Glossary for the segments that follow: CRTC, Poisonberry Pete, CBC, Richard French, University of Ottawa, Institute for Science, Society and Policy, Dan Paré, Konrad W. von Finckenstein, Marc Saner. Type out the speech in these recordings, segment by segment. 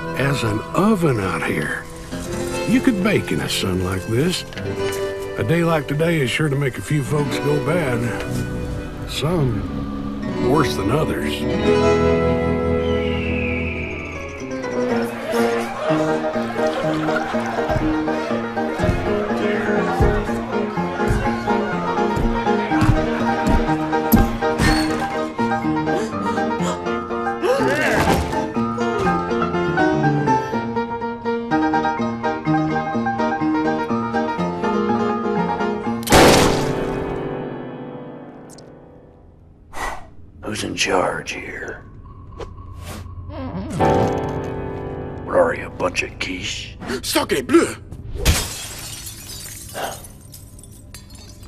hot as an oven out here. You could bake in a sun like this. A day like today is sure to make a few folks go bad. Some worse than others. Who's in charge here? What are you, a bunch of quiche? Sacre bleu!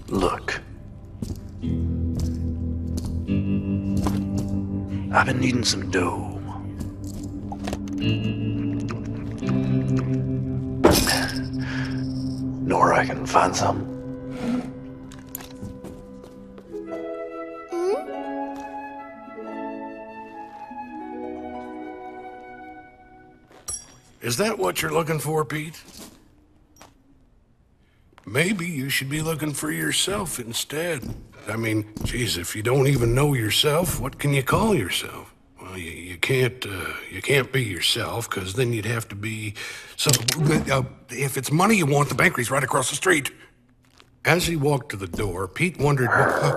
Look. I've been needing some dough. Know where I can find some? Is that what you're looking for, Pete? Maybe you should be looking for yourself instead. I mean, geez, if you don't even know yourself, what can you call yourself? Well, you can't be yourself, because then you'd have to be... So, if it's money you want, the bakery's right across the street. As he walked to the door, Pete wondered what...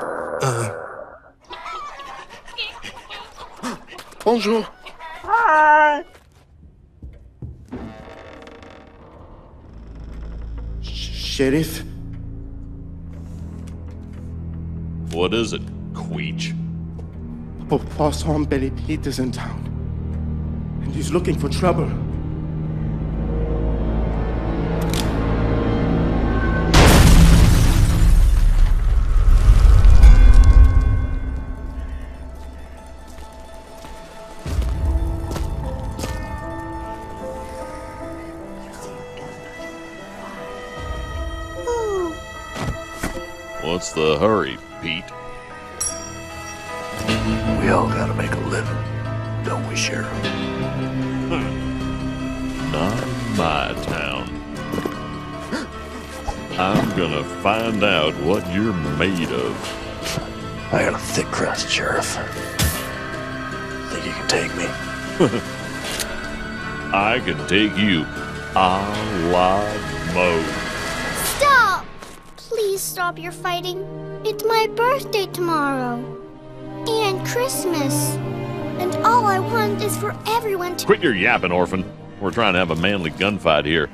Bonjour. Hi. Sheriff? What is it, Queech? Poisonberry Pete is in town. And he's looking for trouble. What's the hurry, Pete? We all gotta make a living, don't we, Sheriff? Not my town. I'm gonna find out what you're made of. I got a thick crust, Sheriff. Think you can take me? I can take you a la mode. Please stop your fighting. It's my birthday tomorrow. And Christmas. And all I want is for everyone to... Quit your yapping, orphan. We're trying to have a manly gunfight here.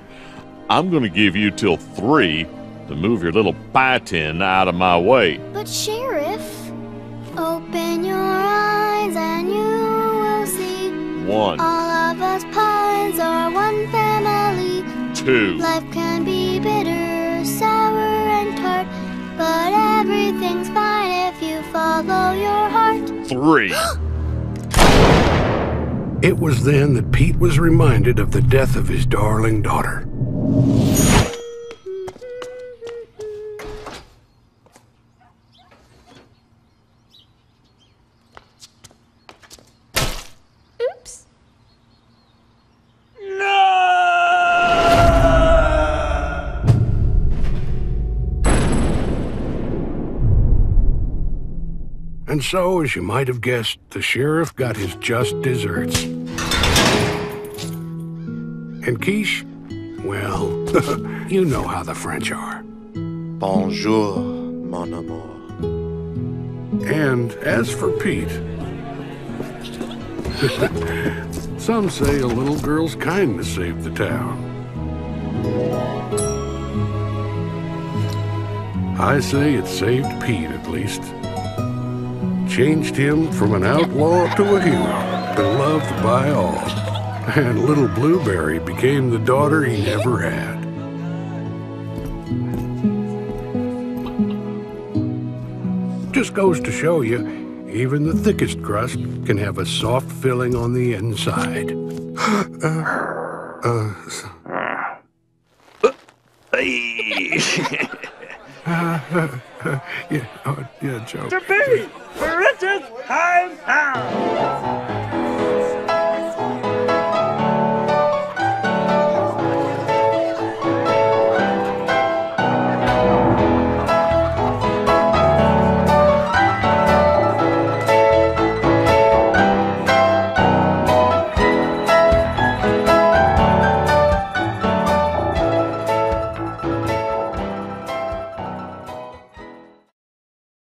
I'm gonna give you till 3 to move your little pie tin out of my way. But Sheriff, open your eyes and you will see. 1. All of us pies are one family. 2. Life can be bitter, sour. But everything's fine if you follow your heart. 3. It was then that Pete was reminded of the death of his darling daughter. Oops. And so, as you might have guessed, the sheriff got his just desserts. And quiche? Well, you know how the French are. Bonjour, mon amour. And as for Pete... Some say a little girl's kindness saved the town. I say it saved Pete, at least. Changed him from an outlaw to a hero, beloved by all. And little Blueberry became the daughter he never had. Just goes to show you, even the thickest crust can have a soft filling on the inside. Yeah, Joe. To be, for riches, I'm out.